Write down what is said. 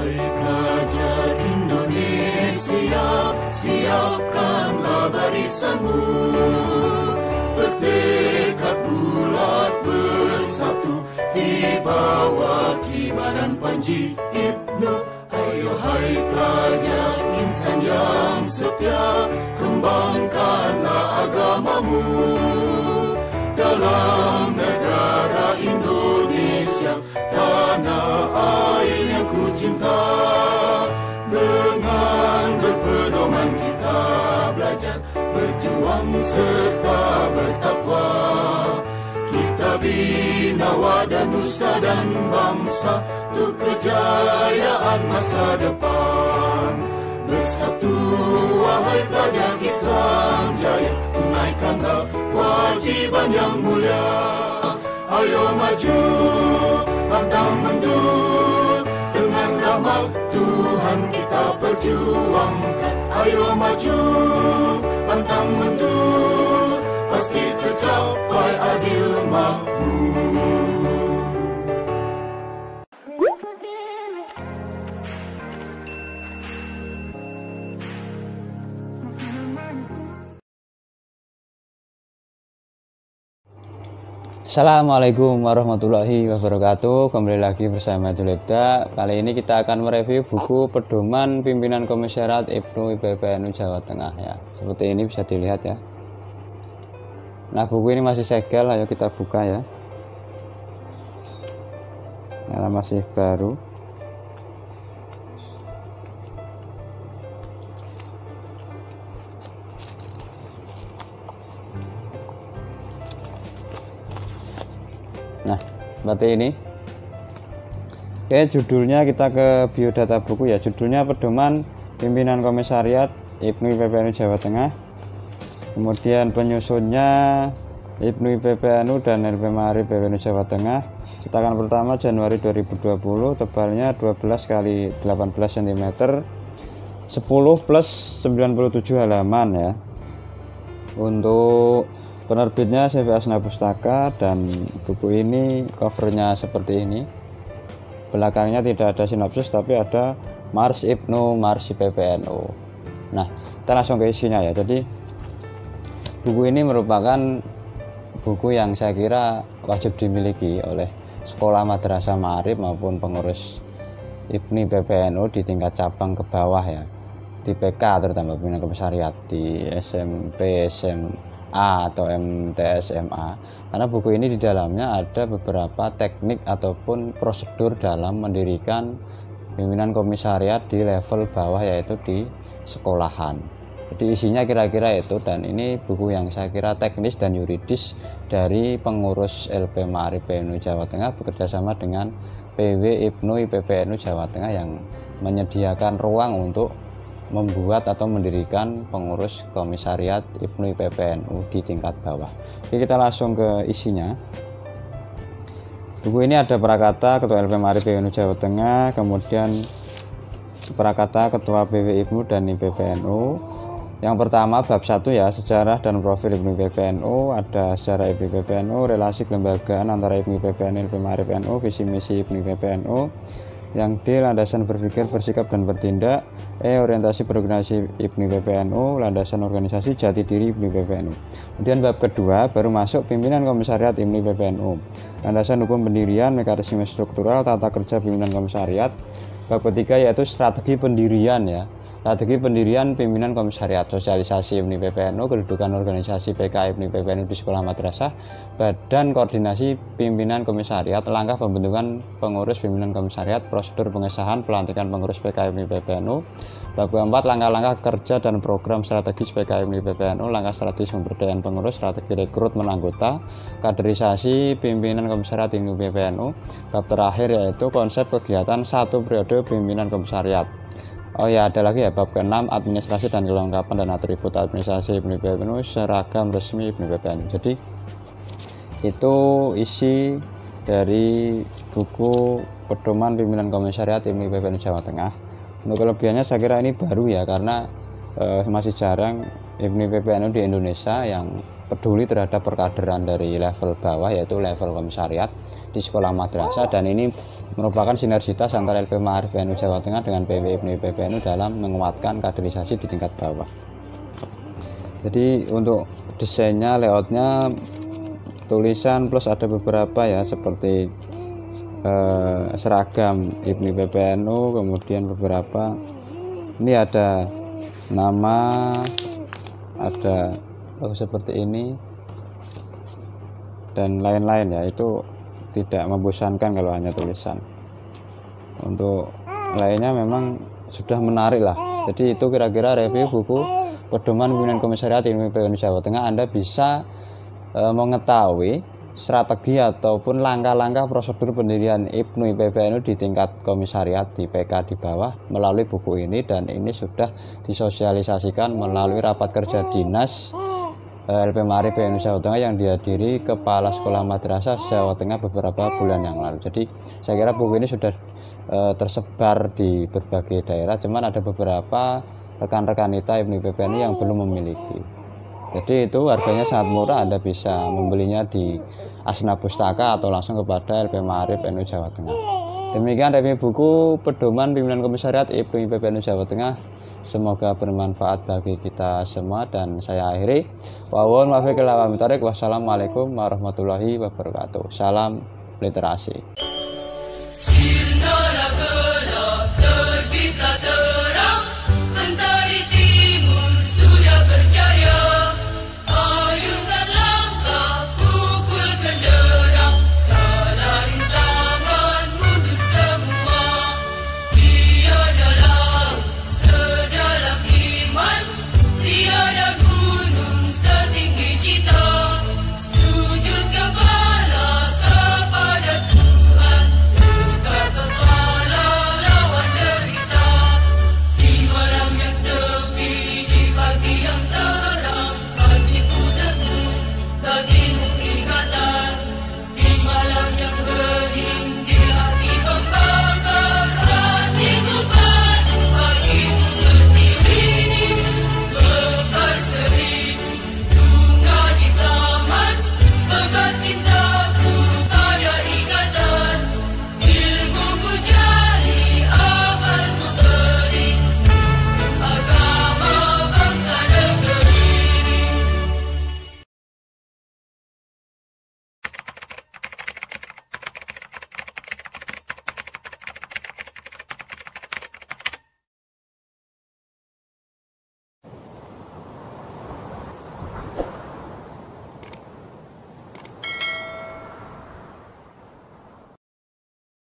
Belajar Indonesia, siapkanlah barisanmu, bertekad bulat bersatu di bawah kibaran Panji IPNU. Ayo hai pelajar insan yang setia, kembangkanlah agamamu dalam negara Indonesia, tanah air yang ku cinta. Dengan berpedoman kita belajar berjuang serta bertakwa, kita bina wadah nusa dan bangsa untuk kejayaan masa depan. Bersatu wahai pelajar Islam jaya, tunaikanlah kewajiban yang mulia. Ayo maju, pantang mundur, dengan damai Tuhan kita perjuangkan. Ayo maju, pantang mundur, pasti tercapai adil makmur. Assalamualaikum warahmatullahi wabarakatuh. Kembali lagi bersama Hamidulloh Ibda. Kali ini kita akan mereview buku Pedoman Pimpinan Komisariat IPNU IPPNU Jawa Tengah ya. Seperti ini bisa dilihat ya. Nah, buku ini masih segel, ayo kita buka ya. Karena masih baru. Nah, seperti ini. Oke, judulnya kita ke biodata buku ya. Judulnya Pedoman Pimpinan Komisariat IPNU IPPNU Jawa Tengah. Kemudian penyusunnya IPNU IPPNU dan LP Ma'arif PWNU Jawa Tengah. Cetakan pertama Januari 2020, tebalnya 12 x 18 cm, 10 plus 97 halaman ya. Untuk penerbitnya CV Asna Pustaka, dan buku ini covernya seperti ini. Belakangnya tidak ada sinopsis, tapi ada Mars IPNU, Mars IPPNU. Nah, kita langsung ke isinya ya. Jadi buku ini merupakan buku yang saya kira wajib dimiliki oleh sekolah madrasah ma'arif maupun pengurus IPNU IPPNU di tingkat cabang ke bawah ya, di PK terutama pimpinan komisariat, di SMP, SMA atau MTSMA, karena buku ini di dalamnya ada beberapa teknik ataupun prosedur dalam mendirikan pimpinan komisariat di level bawah, yaitu di sekolahan. Jadi isinya kira-kira itu, dan ini buku yang saya kira teknis dan yuridis dari pengurus LP Ma'arif PWNU Jawa Tengah bekerjasama dengan PW IPNU IPPNU Jawa Tengah yang menyediakan ruang untuk membuat atau mendirikan pengurus komisariat IPNU IPPNU di tingkat bawah. Jadi kita langsung ke isinya. Buku ini ada prakata Ketua LP Ma'arif PWNU Jawa Tengah, kemudian prakata Ketua PW IPNU dan IPPNU. Yang pertama bab 1 ya, sejarah dan profil IPNU IPPNU. Ada sejarah IPNU IPPNU, relasi kelembagaan antara IPNU IPPNU, LP Ma'arif PWNU, visi misi IPNU IPPNU. Yang D, landasan berpikir, bersikap, dan bertindak. E, orientasi berorganisasi IPNU IPPNU, landasan organisasi jati diri IPNU IPPNU. Kemudian bab kedua baru masuk pimpinan komisariat IPNU IPPNU, landasan hukum pendirian, mekanisme struktural, tata kerja pimpinan komisariat. Bab ketiga yaitu strategi pendirian ya, strategi pendirian pimpinan komisariat, sosialisasi IPNU IPPNU, kedudukan organisasi PK IPNU IPPNU di sekolah madrasah, badan koordinasi pimpinan komisariat, langkah pembentukan pengurus pimpinan komisariat, prosedur pengesahan pelantikan pengurus PK IPNU IPPNU. Bab keempat, langkah-langkah kerja dan program strategis PK IPNU IPPNU, langkah strategis pemberdayaan pengurus, strategi rekrutmen anggota, kaderisasi pimpinan komisariat IPNU IPPNU. Bab terakhir yaitu konsep kegiatan satu periode pimpinan komisariat. Oh ya, ada lagi ya, bab ke-6 administrasi dan kelengkapan dan atribut administrasi IPNU IPPNU, seragam resmi IPNU IPPNU. Jadi itu isi dari buku Pedoman Pimpinan Komisariat IPNU IPPNU Jawa Tengah. Untuk kelebihannya saya kira ini baru ya, karena masih jarang IPNU IPPNU di Indonesia yang peduli terhadap perkaderan dari level bawah, yaitu level komisariat di sekolah madrasah, dan ini merupakan sinergitas antara LP Ma'arif PWNU Jawa Tengah dengan IPPNU PWNU dalam menguatkan kaderisasi di tingkat bawah. Jadi untuk desainnya, layoutnya, tulisan plus ada beberapa ya, seperti seragam IPNU PWNU, kemudian beberapa ini ada nama, ada logo seperti ini dan lain-lain ya. Itu tidak membosankan kalau hanya tulisan. Untuk lainnya memang sudah menarik lah. Jadi itu kira-kira review buku pedoman pimpinan komisariat IPNU PWNU Jawa Tengah. Anda bisa mengetahui strategi ataupun langkah-langkah prosedur pendirian IPNU IPPNU di tingkat komisariat di PK di bawah melalui buku ini, dan ini sudah disosialisasikan melalui rapat kerja dinas LP Ma'arif PWNU Jawa Tengah yang dihadiri Kepala Sekolah Madrasah Jawa Tengah beberapa bulan yang lalu. Jadi saya kira buku ini sudah tersebar di berbagai daerah, cuman ada beberapa rekan-rekan kita IPNU IPPNU yang belum memiliki. Jadi itu harganya sangat murah, Anda bisa membelinya di Asna Pustaka atau langsung kepada LP Ma'arif PWNU Jawa Tengah. Demikian review buku pedoman pimpinan komisariat IPNU PWNU Jawa Tengah. Semoga bermanfaat bagi kita semua, dan saya akhiri. Wassalamualaikum warahmatullahi wabarakatuh. Salam literasi.